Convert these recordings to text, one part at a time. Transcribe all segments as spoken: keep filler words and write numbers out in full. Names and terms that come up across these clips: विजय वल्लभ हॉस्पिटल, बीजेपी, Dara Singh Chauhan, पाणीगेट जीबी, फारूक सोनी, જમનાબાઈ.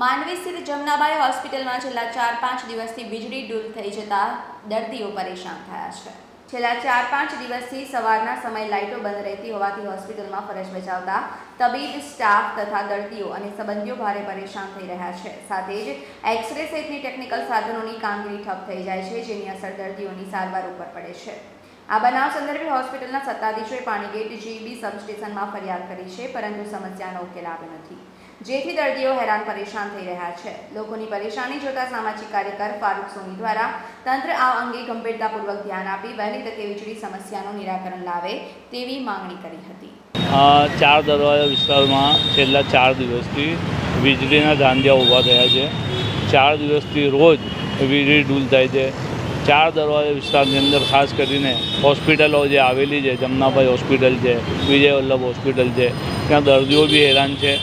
मानवी स्थित जमनाबाई हॉस्पिटल में छेल्ला चार पांच दिवस थी वीजळी डूल थी जता दर्दीओ परेशान थया छे। छेल्ला चार पांच दिवस थी सवारना समय लाइटों बंध रहती होवाथी हॉस्पिटल में फरज बजावता तबीब स्टाफ तथा दर्दीओ अने संबंधीओ भारे परेशान थई रह्या छे। साथे ज एक्सरे सहितनी टेक्निकल साधनोनी कामगीरी ठप थई जाय छे, जेनी असर दर्दीओनी सारवार उपर पड़े छे। आ बनाव संदर्भे हॉस्पिटलना सत्ताधीशोए पाणीगेट जीबी सब स्टेशन में फरियाद करी छे, परंतु समस्यानो उकेल आव्यो नथी, जेथी दर्दीओ हैरान परेशान थई रह्या छे। लोकोनी परेशानी जोता सामाजिक कार्यकर फारूक सोनी द्वारा तंत्र आ अंगे गंभीरतापूर्वक ध्यान आपी वहेली तके वीजळी समस्यानो निराकरण लावे तेवी मांगणी करी हती। चार दरवाजा विस्तार में छेल्ला चार दिवसथी वीजळीना धांधिया ऊभा थया छे। चार दिवसथी रोज वीजळी डूल थाय छे। चार दरवाजा विस्तार की अंदर खास करीने हॉस्पिटलों जे आवेली है, जमनाबाई हॉस्पिटल है, विजय वल्लभ हॉस्पिटल है, त्या दर्दियों भी हैरान है।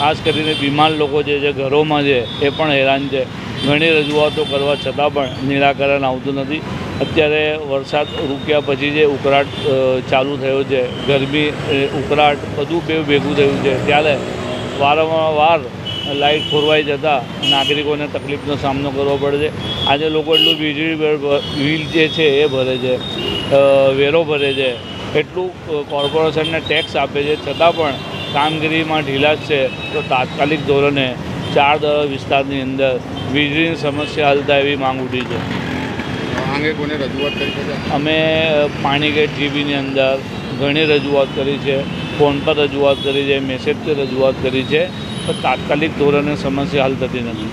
खास करीने बीमार लोग घरों में है ए पण हैरान है। घणी रजूआतो करवा छतां पण निराकरण आवतुं नथी। अत्यारे वरसाद रूक्या पछी जे उकराट चालू थयो छे, गरमी उकराट बधुं बेव भेगुं थयुं छे, त्यारे वारंवार लाइट खोरवाई जता नागरिकों तकलीफनो सामनो करवो पड़े। आज लोग एटलू वीजळी बिल जे छे ए भरे छे, वेरो भरे छे, एटलू कॉर्पोरेशन ने टैक्स आपे छे, छतां पण कामगीरी में ढीलाश छे। तो तात्कालिक धोरणे चार दर विस्तारनी अंदर वीजळीनी समस्या हल थाय एवी मांग उठी छे। आंगे कोने रजूआत करी छे? अमे पाणीगेट जीबी नी अंदर घणी रजूआत करी छे, फोन पर रजूआत करी छे, मेसेज पर रजूआत करी छे। तात्कालिक धोरणे समस्या हल थती नथी।